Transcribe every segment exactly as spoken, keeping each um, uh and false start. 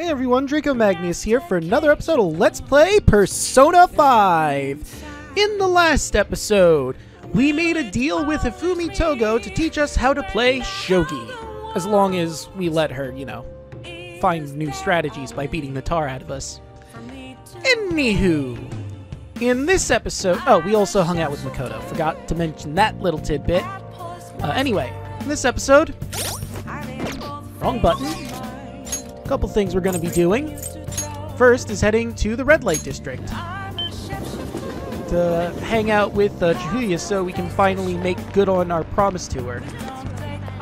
Hey everyone, Draco Magnius here for another episode of Let's Play Persona five! In the last episode, we made a deal with Hifumi Togo to teach us how to play Shogi. As long as we let her, you know, find new strategies by beating the tar out of us. Anywho, in this episode... Oh, we also hung out with Makoto. Forgot to mention that little tidbit. Uh, anyway, in this episode... Wrong button. A couple things we're going to be doing. First is heading to the Red Light District to hang out with uh, Chihaya so we can finally make good on our promise to her.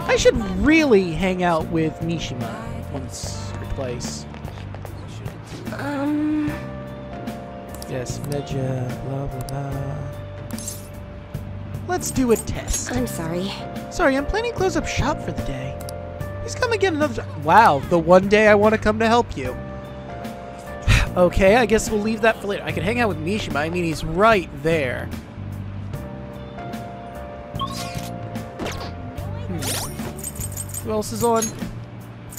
I should really hang out with Mishima once or twice. Um... Yes, Meja, blah, blah, blah. Let's do a test. I'm sorry. Sorry, I'm planning to close up shop for the day. Please come again another time. Wow, the one day I want to come to help you. Okay, I guess we'll leave that for later. I could hang out with Mishima. I mean, he's right there. Hmm. Who else is on?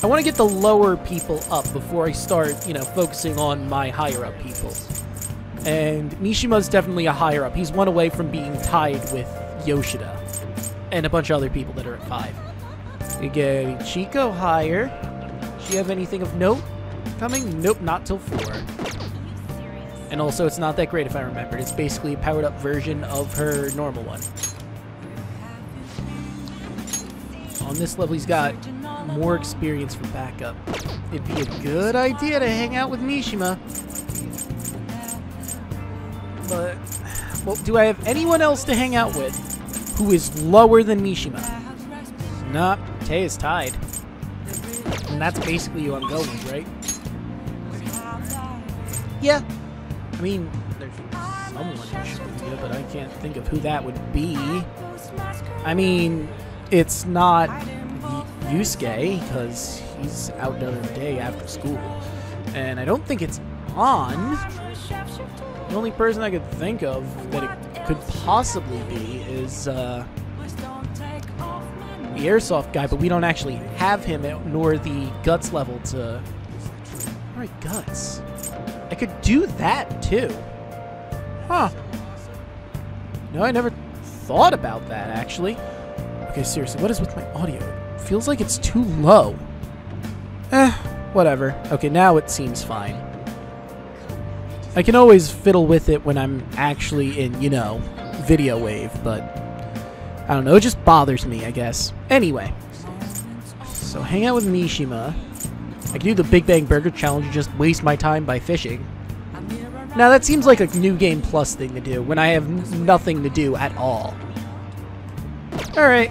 I want to get the lower people up before I start, you know, focusing on my higher-up people. And Mishima's definitely a higher-up. He's one away from being tied with Yoshida and a bunch of other people that are at five. We get Chico higher. Do you have anything of note coming? Nope, not till four. And also, it's not that great if I remember. It's basically a powered-up version of her normal one. On this level, he's got more experience for backup. It'd be a good idea to hang out with Mishima. But, well, do I have anyone else to hang out with who is lower than Mishima? Nah, Tay is tied. And that's basically who I'm going with, right? Yeah. I mean, there's someone who should be, but I can't think of who that would be. I mean, it's not Yusuke, because he's out the other day after school. And I don't think it's on. The only person I could think of that it could possibly be is uh, the Airsoft guy, but we don't actually have him at, nor the Guts level to... Alright, Guts. I could do that, too. Huh. No, I never thought about that, actually. Okay, seriously, what is with my audio? It feels like it's too low. Eh, whatever. Okay, now it seems fine. I can always fiddle with it when I'm actually in, you know, video wave, but I don't know, it just bothers me, I guess. Anyway, so hang out with Mishima. I can do the Big Bang Burger challenge and just waste my time by fishing. Now that seems like a New Game Plus thing to do when I have nothing to do at all. Alright.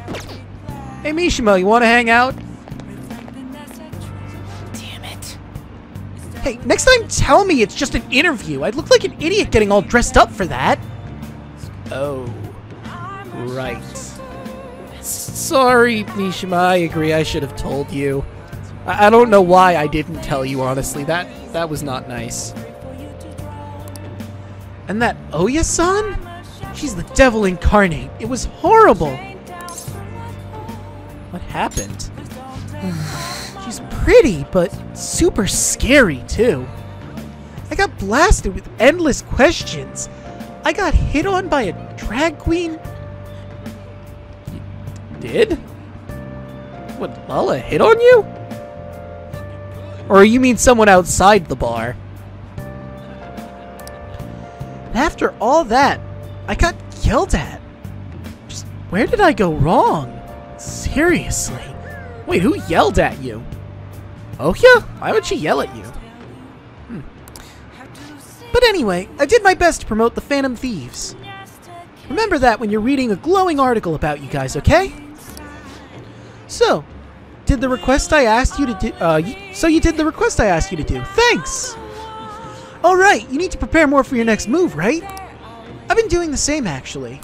Hey Mishima, you want to hang out? Hey, next time tell me it's just an interview. I'd look like an idiot getting all dressed up for that. Oh, right. Sorry, Mishima, I agree, I should have told you. I, I don't know why I didn't tell you, honestly. That that was not nice. And that Oya-san? She's the devil incarnate. It was horrible. What happened? She's pretty, but super scary, too. I got blasted with endless questions. I got hit on by a drag queen. You did? What, Lala hit on you? Or you mean someone outside the bar? And after all that, I got yelled at. Just, where did I go wrong? Seriously. Wait, who yelled at you? Oh yeah? Why would she yell at you? Hmm. But anyway, I did my best to promote the Phantom Thieves. Remember that when you're reading a glowing article about you guys, okay? So, did the request I asked you to do? Uh, so you did the request I asked you to do. Thanks. All right, you need to prepare more for your next move, right? I've been doing the same actually.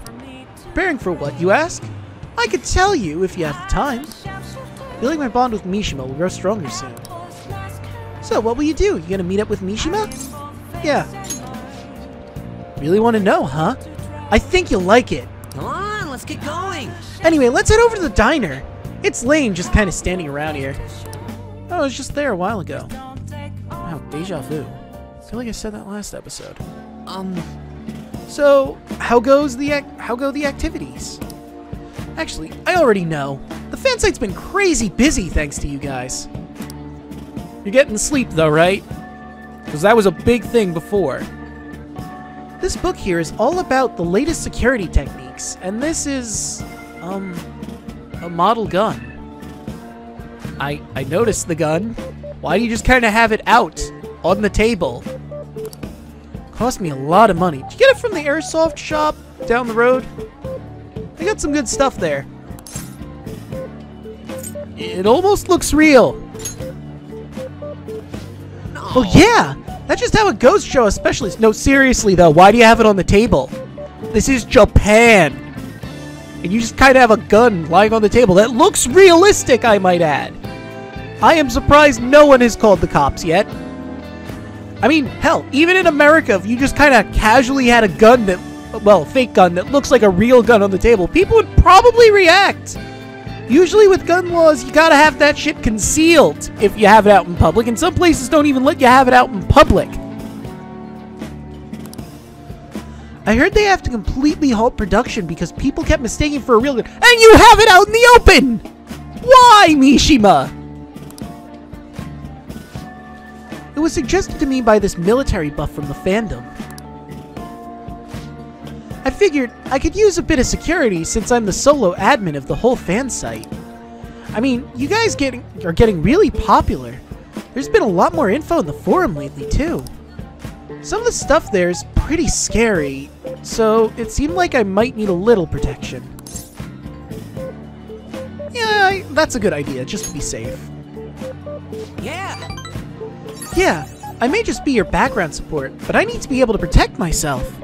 Preparing for what, you ask? I could tell you if you have the time. Feeling my bond with Mishima will grow stronger soon. So, what will you do? You gonna meet up with Mishima? Yeah. Really want to know, huh? I think you'll like it. Come on, let's get going! Anyway, let's head over to the diner. It's lame just kind of standing around here. Oh, I was just there a while ago. deja vu. I feel like I said that last episode. Um, so how goes the ac how go the activities? Actually, I already know. The fan site's been crazy busy thanks to you guys. You're getting sleep though, right? Because that was a big thing before. This book here is all about the latest security techniques, and this is, um, a model gun. I, I noticed the gun. Why do you just kind of have it out on the table? Cost me a lot of money. Did you get it from the airsoft shop down the road? They got some good stuff there. It almost looks real. No. Oh yeah, that's just how it goes, Joe, especially. No, seriously though, why do you have it on the table? This is Japan. And you just kind of have a gun lying on the table that looks realistic, I might add. I am surprised no one has called the cops yet. I mean, hell, even in America, if you just kind of casually had a gun that, well, fake gun that looks like a real gun on the table, people would probably react. Usually with gun laws, you gotta have that shit concealed if you have it out in public, and some places don't even let you have it out in public. I heard they have to completely halt production because people kept mistaking for a real gun. And you have it out in the open! Why, Mishima? It was suggested to me by this military buff from the fandom. I figured I could use a bit of security since I'm the solo admin of the whole fan site. I mean, you guys getting are getting really popular. There's been a lot more info in the forum lately, too. Some of the stuff there is pretty scary, so it seemed like I might need a little protection. Yeah, I, that's a good idea, just to be safe. Yeah! Yeah, I may just be your background support, but I need to be able to protect myself.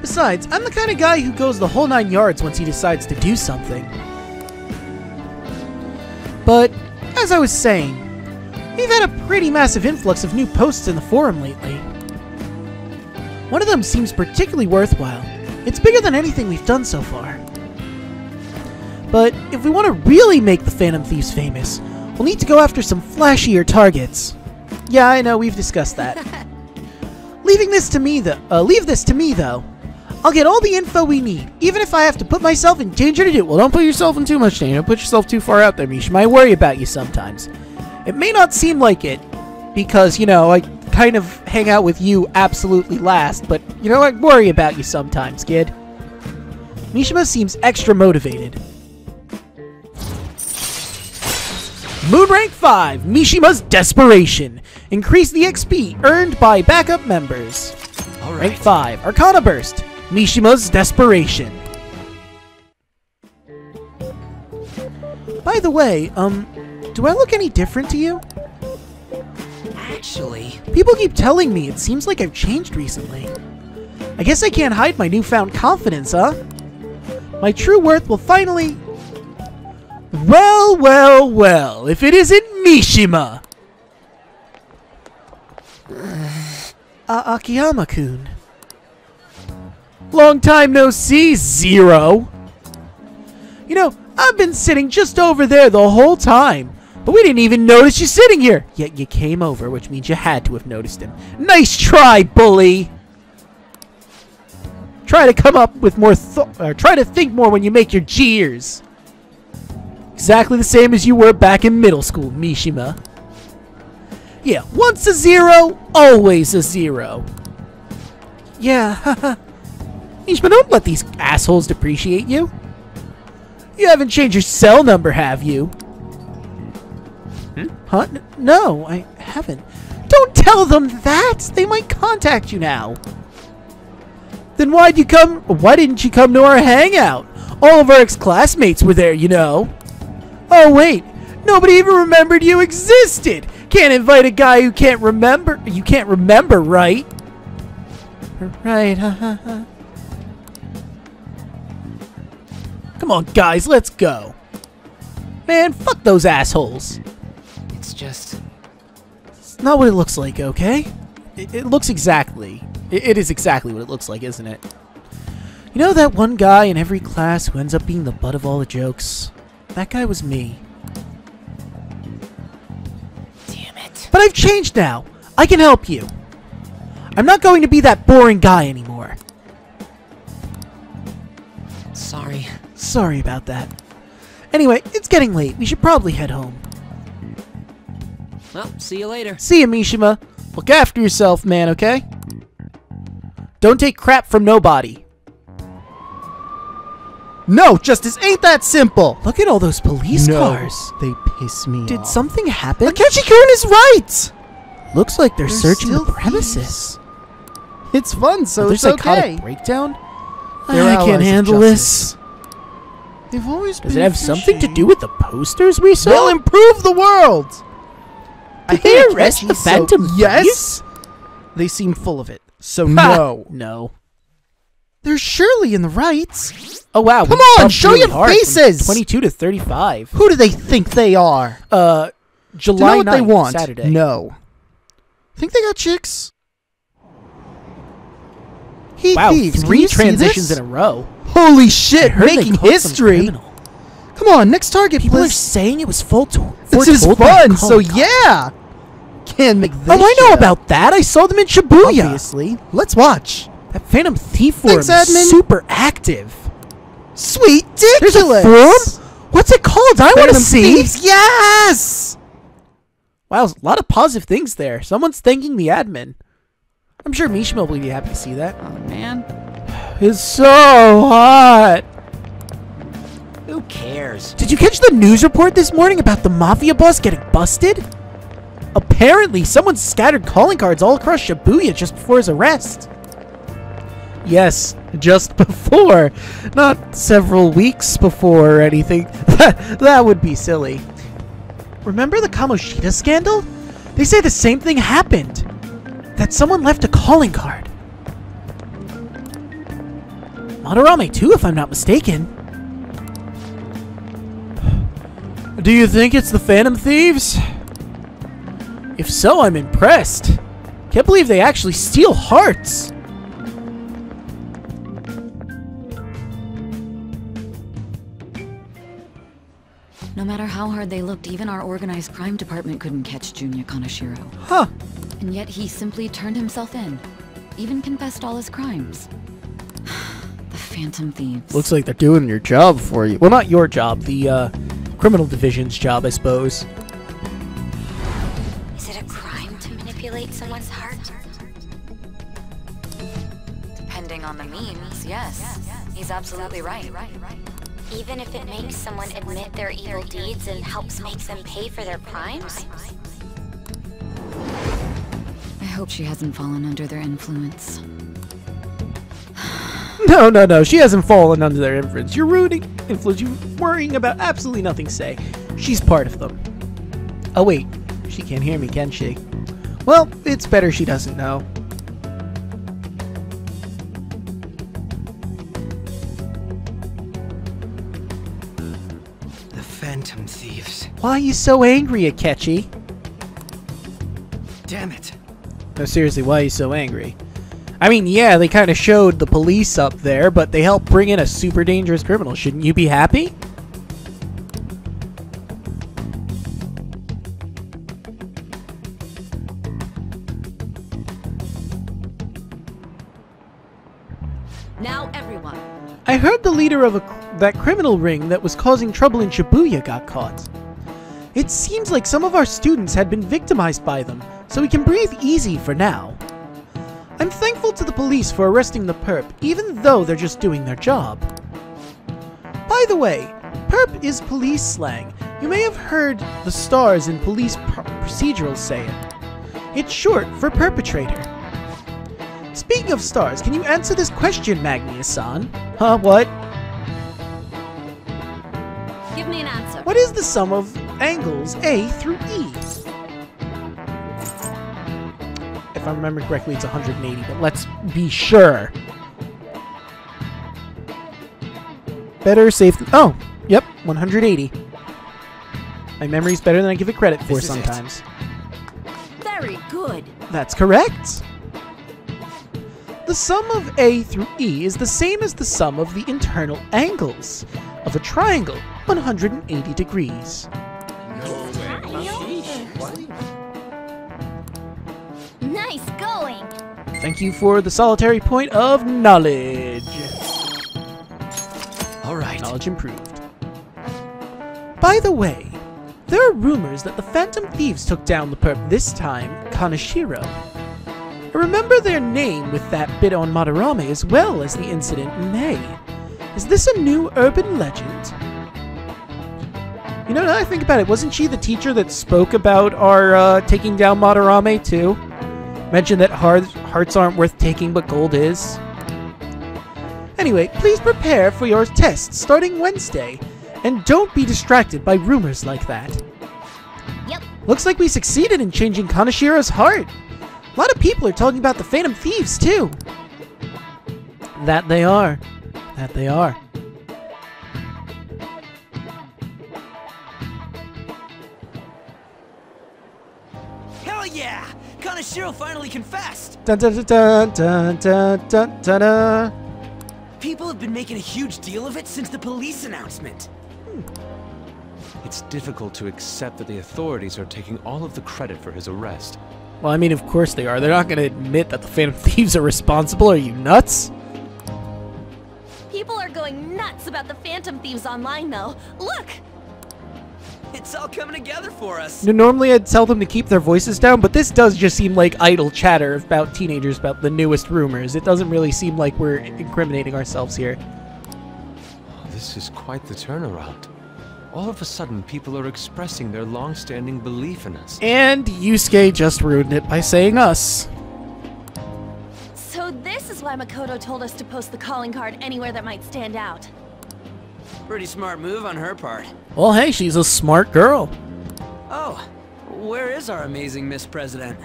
Besides, I'm the kind of guy who goes the whole nine yards once he decides to do something. But, as I was saying, we've had a pretty massive influx of new posts in the forum lately. One of them seems particularly worthwhile. It's bigger than anything we've done so far. But if we want to really make the Phantom Thieves famous, we'll need to go after some flashier targets. Yeah, I know, we've discussed that. Leaving this to me though, uh, leave this to me though. I'll get all the info we need, even if I have to put myself in danger to do it. Well, don't put yourself in too much danger. Don't put yourself too far out there, Mishima. I worry about you sometimes. It may not seem like it, because, you know, I kind of hang out with you absolutely last, but, you know, I worry about you sometimes, kid. Mishima seems extra motivated. Mood Rank five, Mishima's Desperation. Increase the X P earned by backup members. All right. Rank five, Arcana Burst, Mishima's Desperation. By the way, um... do I look any different to you? Actually, people keep telling me it seems like I've changed recently. I guess I can't hide my newfound confidence, huh? My true worth will finally... Well, well, well, if it isn't Mishima! Uh, Akiyama-kun. Long time no see, Zero! You know, I've been sitting just over there the whole time. But we didn't even notice you sitting here! Yet you came over, which means you had to have noticed him. Nice try, bully! Try to come up with more th- or try to think more when you make your jeers. Exactly the same as you were back in middle school, Mishima. Yeah, once a zero, always a zero. Yeah, haha. Mishima, don't let these assholes depreciate you. You haven't changed your cell number, have you? Huh? No, I haven't. Don't tell them that! They might contact you now. Then why'd you come... Why didn't you come to our hangout? All of our ex-classmates were there, you know. Oh, wait. Nobody even remembered you existed! Can't invite a guy who can't remember... You can't remember, right? Right, ha ha ha. Come on, guys, let's go. Man, fuck those assholes. It's just... It's not what it looks like, okay? It, it looks exactly... It, it is exactly what it looks like, isn't it? You know that one guy in every class who ends up being the butt of all the jokes? That guy was me. But I've changed now. I can help you. I'm not going to be that boring guy anymore. Sorry. Sorry about that. Anyway, it's getting late. We should probably head home. Well, see you later. See you, Mishima. Look after yourself, man, okay? Don't take crap from nobody. No, justice ain't that simple! Look at all those police no, cars. They piss me Did off. Something happen? Akechi-kun is right! Looks like they're, they're searching the premises. Thieves. It's fun, so Another it's psychotic okay. breakdown? They're I can't handle this. They've always Does been it have fishing. something to do with the posters we saw? They'll improve the world! Did I they arrest Akechi, the Phantom so Yes! They seem full of it, so no. No. They're surely in the right. Oh wow! Come on, show your faces. Twenty-two to thirty-five. Who do they think they are? Uh, July ninth, they want. Saturday. No. Think they got chicks? He wow! Thieves. Three transitions in a row. Holy shit! Making history. Come on, next target. People please. are saying it was full. This is fun. So yeah. Can't make this. Oh, I know about that. I saw them in Shibuya. Obviously. Let's watch. That Phantom Thief forum is super active. Sweet ridiculous! There's a forum? What's it called? I want to see! Thieves. Yes! Wow, a lot of positive things there. Someone's thanking the admin. I'm sure Mishima will be happy to see that. Oh, man. It's so hot! Who cares? Did you catch the news report this morning about the mafia boss getting busted? Apparently, someone scattered calling cards all across Shibuya just before his arrest. Yes, just before, not several weeks before or anything. That would be silly. Remember the Kamoshida scandal? They say the same thing happened. That someone left a calling card. Madarame too, if I'm not mistaken. Do you think it's the Phantom Thieves? If so, I'm impressed. Can't believe they actually steal hearts. No matter how hard they looked, even our organized crime department couldn't catch Junior Kaneshiro. Huh. And yet he simply turned himself in. Even confessed all his crimes. The Phantom Thieves. Looks like they're doing your job for you. Well, not your job. The, uh, criminal division's job, I suppose. Is it a crime to manipulate someone's heart? Depending on the means, yes. He's absolutely right. Even if it makes someone admit their evil deeds and helps make them pay for their crimes? I hope she hasn't fallen under their influence. No, no, no, she hasn't fallen under their influence. You're rooting influence. You're worrying about absolutely nothing, say. She's part of them. Oh, wait. She can't hear me, can she? Well, it's better she doesn't know. Phantom Thieves. Why are you so angry, Akechi? Damn it. No, seriously, why are you so angry? I mean, yeah, they kind of showed the police up there, but they helped bring in a super dangerous criminal. Shouldn't you be happy? Now everyone. I heard the leader of a that criminal ring that was causing trouble in Shibuya got caught. It seems like some of our students had been victimized by them, so we can breathe easy for now. I'm thankful to the police for arresting the perp, even though they're just doing their job. By the way, perp is police slang. You may have heard the stars in police pr procedurals say it. It's short for perpetrator. Speaking of stars, can you answer this question, Magnius-san? Huh, what? Give me an answer. What is the sum of angles A through E? If I remember correctly, it's one hundred eighty, but let's be sure. Better safe than... Oh, yep, one hundred eighty. My memory's better than I give it credit for this sometimes. Very good. That's correct. The sum of A through E is the same as the sum of the internal angles of a triangle. one hundred eighty degrees. No way. Thank you for the solitary point of knowledge. Alright. Knowledge improved. By the way, there are rumors that the Phantom Thieves took down the perp this time, Kaneshiro. I remember their name with that bit on Madarame as well as the incident in May. Is this a new urban legend? You know, now that I think about it, wasn't she the teacher that spoke about our uh, taking down Madarame too? Mentioned that hearts, hearts aren't worth taking, but gold is. Anyway, please prepare for your tests starting Wednesday, and don't be distracted by rumors like that. Yep. Looks like we succeeded in changing Kanashiro's heart. A lot of people are talking about the Phantom Thieves too. That they are. That they are. Yeah! Kaneshiro finally confessed! Dun, dun, dun, dun, dun, dun, dun, dun. People have been making a huge deal of it since the police announcement. Hmm. It's difficult to accept that the authorities are taking all of the credit for his arrest. Well, I mean, of course they are. They're not going to admit that the Phantom Thieves are responsible. Are you nuts? People are going nuts about the Phantom Thieves online, though. Look! It's all coming together for us. Normally I'd tell them to keep their voices down, but this does just seem like idle chatter about teenagers about the newest rumors. It doesn't really seem like we're incriminating ourselves here. Oh, this is quite the turnaround. All of a sudden, people are expressing their long-standing belief in us. And Yusuke just ruined it by saying us. So this is why Makoto told us to post the calling card anywhere that might stand out. Pretty smart move on her part. Well, hey, she's a smart girl. Oh, where is our amazing Miss President?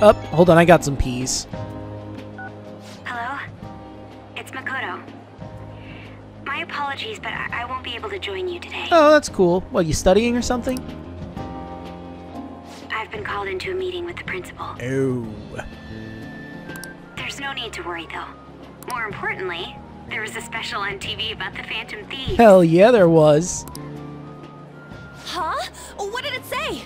Up, oh, hold on, I got some peas. Hello? It's Makoto. My apologies, but I, I won't be able to join you today. Oh, that's cool. What, you studying or something? I've been called into a meeting with the principal. Oh. There's no need to worry, though. More importantly, there was a special on T V about the Phantom Thieves. Hell yeah, there was. Huh? What did it say?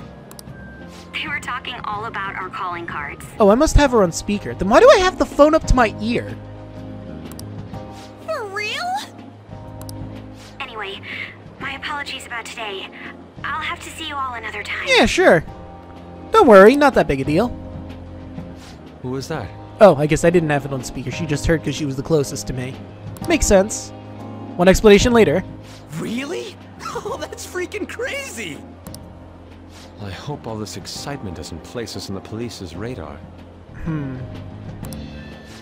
They were talking all about our calling cards. Oh, I must have her on speaker. Then why do I have the phone up to my ear? For real? Anyway, my apologies about today. I'll have to see you all another time. Yeah, sure. Don't worry, not that big a deal. Who was that? Oh, I guess I didn't have it on speaker. She just heard because she was the closest to me. Makes sense. One explanation later. Really? Oh, that's freaking crazy! Well, I hope all this excitement doesn't place us on the police's radar. Hmm.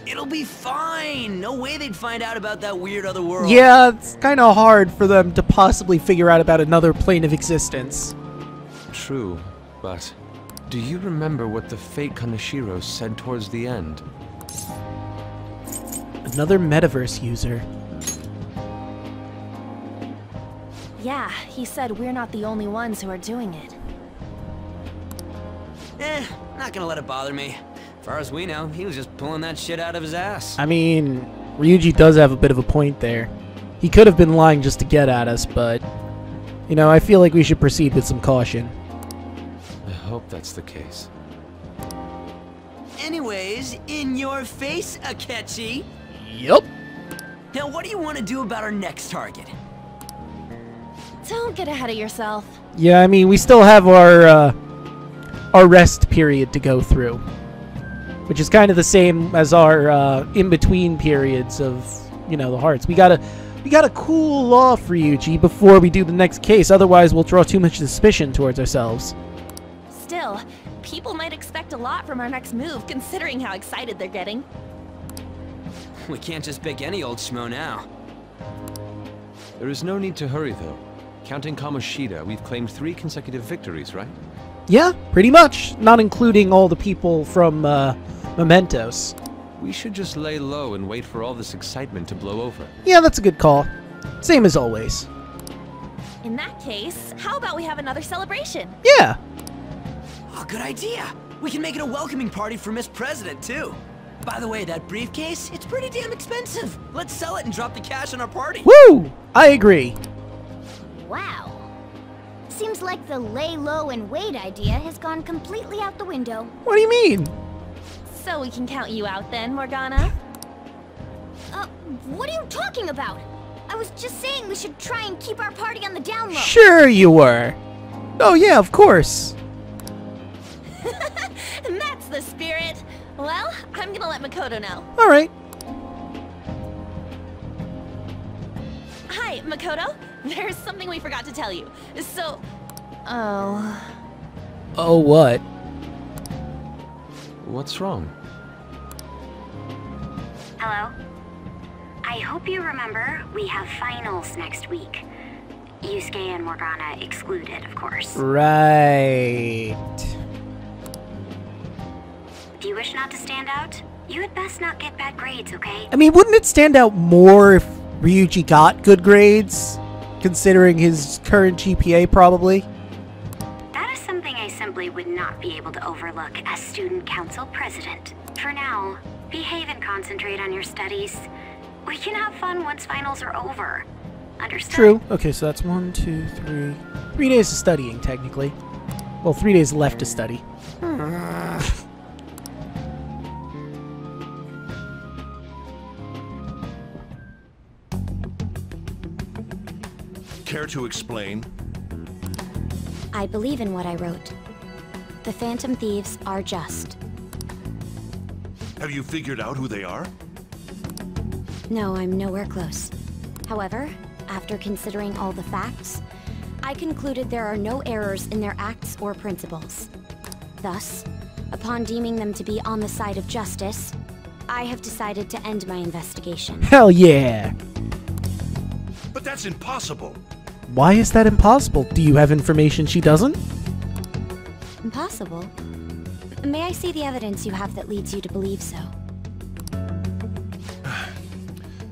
It'll be fine! No way they'd find out about that weird other world. Yeah, it's kind of hard for them to possibly figure out about another plane of existence. True, but do you remember what the fake Kaneshiro said towards the end? Another Metaverse user. Yeah, he said we're not the only ones who are doing it. Eh, not gonna let it bother me. Far as we know, he was just pulling that shit out of his ass. I mean, Ryuji does have a bit of a point there. He could have been lying just to get at us, but you know, I feel like we should proceed with some caution. I hope that's the case. Anyways, in your face, Akechi! Yup. Now, what do you want to do about our next target? Don't get ahead of yourself. Yeah, I mean, we still have our uh, our rest period to go through, which is kind of the same as our uh, in-between periods of, you know, the hearts. We gotta we gotta cool off, Ryuji, before we do the next case. Otherwise, we'll draw too much suspicion towards ourselves. Still, people might expect a lot from our next move, considering how excited they're getting. We can't just pick any old schmo now. There is no need to hurry, though. Counting Kamoshida, we've claimed three consecutive victories, right? Yeah, pretty much. Not including all the people from, uh, Mementos. We should just lay low and wait for all this excitement to blow over. Yeah, that's a good call. Same as always. In that case, how about we have another celebration? Yeah! Oh, good idea! We can make it a welcoming party for Miss President, too! By the way, that briefcase, it's pretty damn expensive. Let's sell it and drop the cash on our party. Woo! I agree. Wow. Seems like the lay low and wait idea has gone completely out the window. What do you mean? So we can count you out then, Morgana? Uh, what are you talking about? I was just saying we should try and keep our party on the down low. Sure you were. Oh yeah, of course. That's the spirit. Well, I'm gonna let Makoto know. All right. Hi, Makoto. There's something we forgot to tell you. So, oh. Oh what? What's wrong? Hello? I hope you remember we have finals next week. Yusuke and Morgana excluded, of course. Right. If you wish not to stand out, you had best not get bad grades, okay? I mean, wouldn't it stand out more if Ryuji got good grades? Considering his current G P A, probably? Simply would not be able to overlook as student council president. For now, behave and concentrate on your studies. We can have fun once finals are over. Understood? True. Okay, so that's one, two, three. Three days of studying, technically. Well, three days left to study. Care to explain? I believe in what I wrote. The Phantom Thieves are just. Have you figured out who they are? No, I'm nowhere close. However, after considering all the facts, I concluded there are no errors in their acts or principles. Thus, upon deeming them to be on the side of justice, I have decided to end my investigation. Hell yeah! But that's impossible! Why is that impossible? Do you have information she doesn't? Impossible? May I see the evidence you have that leads you to believe so?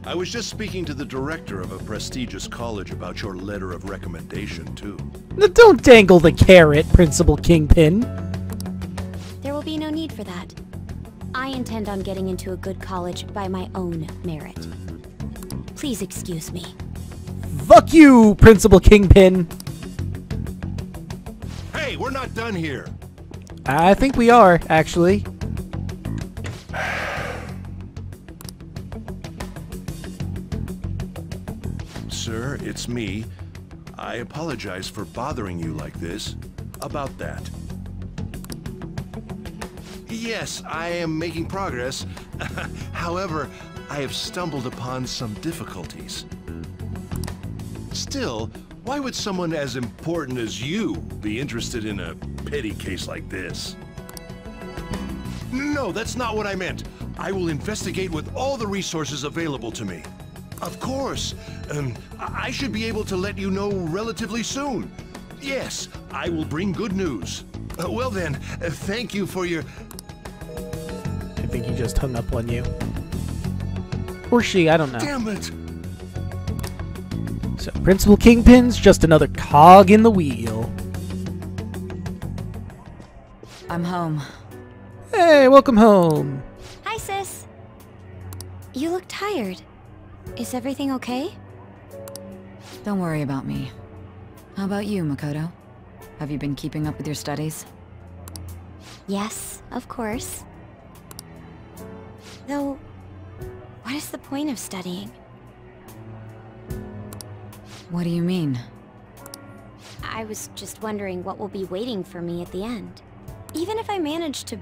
I was just speaking to the director of a prestigious college about your letter of recommendation, too. Now don't dangle the carrot, Principal Kingpin. There will be no need for that. I intend on getting into a good college by my own merit. Please excuse me. Fuck you, Principal Kingpin. Hey, we're not done here. I think we are, actually. Sir, it's me. I apologize for bothering you like this. About that. Yes, I am making progress. However, I have stumbled upon some difficulties. Still, why would someone as important as you be interested in a petty case like this? No, that's not what I meant. I will investigate with all the resources available to me. Of course, um, I should be able to let you know relatively soon. Yes, I will bring good news. Uh, well then, uh, thank you for your... I think he just hung up on you. Or she, I don't know. Damn it! So Principal Kingpin's just another cog in the wheel. I'm home. Hey, welcome home. Hi, sis. You look tired. Is everything okay? Don't worry about me. How about you, Makoto? Have you been keeping up with your studies? Yes, of course. Though, what is the point of studying? What do you mean? I was just wondering what will be waiting for me at the end. Even if I manage to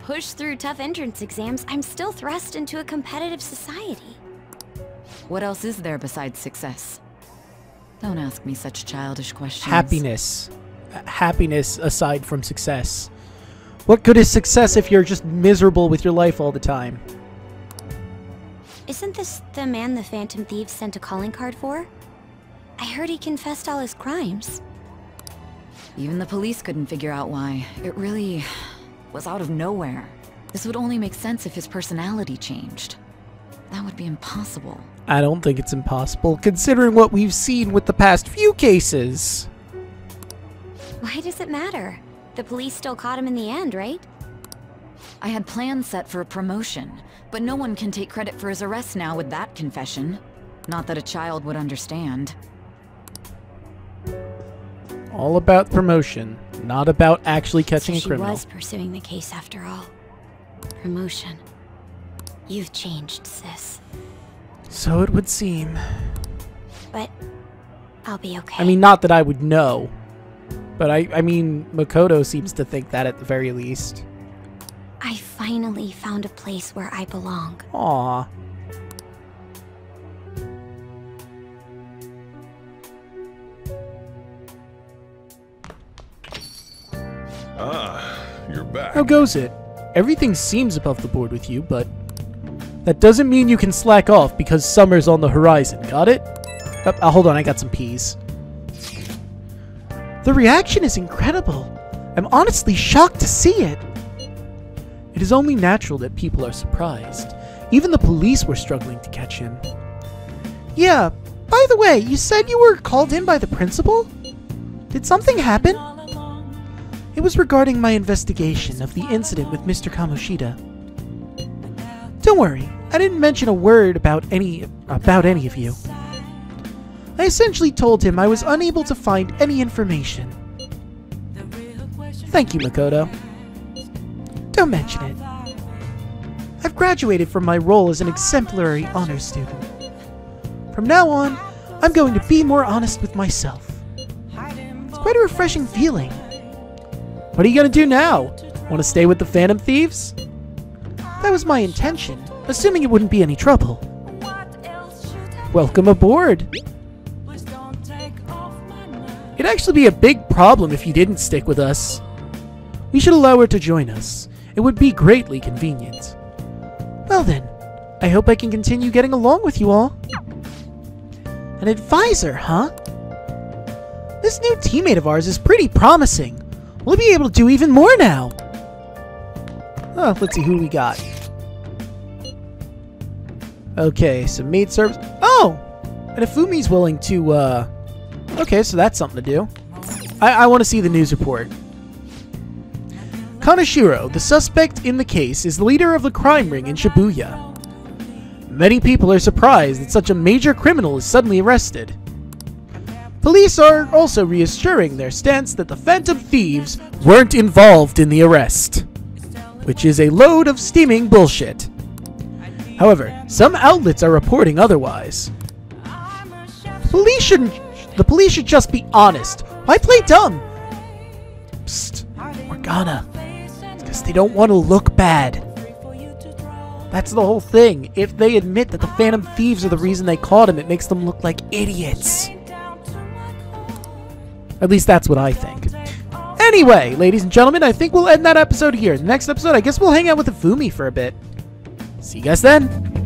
push through tough entrance exams, I'm still thrust into a competitive society. What else is there besides success? Don't ask me such childish questions. Happiness. Happiness aside from success. What good is success if you're just miserable with your life all the time? Isn't this the man the Phantom Thieves sent a calling card for? I heard he confessed all his crimes. Even the police couldn't figure out why. It really was out of nowhere. This would only make sense if his personality changed. That would be impossible. I don't think it's impossible, considering what we've seen with the past few cases. Why does it matter? The police still caught him in the end, right? I had plans set for a promotion, but no one can take credit for his arrest now with that confession. Not that a child would understand. All about promotion, not about actually catching a criminal. She was pursuing the case after all. promotion. You've changed, sis. So it would seem. But I'll be okay. I mean, not that I would know. But I, I mean, Makoto seems to think that at the very least. I finally found a place where I belong. Aww. Ah, you're back. How goes it? Everything seems above the board with you, but that doesn't mean you can slack off because summer's on the horizon, got it? Oh, oh, hold on, I got some peas. The reaction is incredible. I'm honestly shocked to see it. It is only natural that people are surprised. Even the police were struggling to catch him. Yeah, by the way, you said you were called in by the principal? Did something happen? It was regarding my investigation of the incident with Mister Kamoshida. Don't worry, I didn't mention a word about any about any of you. I essentially told him I was unable to find any information. Thank you, Makoto. Don't mention it. I've graduated from my role as an exemplary honor student. From now on, I'm going to be more honest with myself. It's quite a refreshing feeling. What are you gonna do now? Want to stay with the Phantom Thieves? That was my intention, assuming it wouldn't be any trouble. Welcome aboard! It'd actually be a big problem if you didn't stick with us. We should allow her to join us. It would be greatly convenient. Well then, I hope I can continue getting along with you all. An advisor, huh? This new teammate of ours is pretty promising. We'll be able to do even more now! Oh, let's see who we got. Okay, so maid service... Oh! And if Fumi's willing to, uh... okay, so that's something to do. I, I want to see the news report. Kaneshiro, the suspect in the case, is the leader of the crime ring in Shibuya. Many people are surprised that such a major criminal is suddenly arrested. Police are also reassuring their stance that the Phantom Thieves weren't involved in the arrest, which is a load of steaming bullshit. However, some outlets are reporting otherwise. Police shouldn't, the police should just be honest. Why play dumb? Psst, Morgana. It's because they don't want to look bad. That's the whole thing. If they admit that the Phantom Thieves are the reason they caught him, it makes them look like idiots. At least that's what I think. Anyway, ladies and gentlemen, I think we'll end that episode here. In the next episode, I guess we'll hang out with Hifumi for a bit. See you guys then.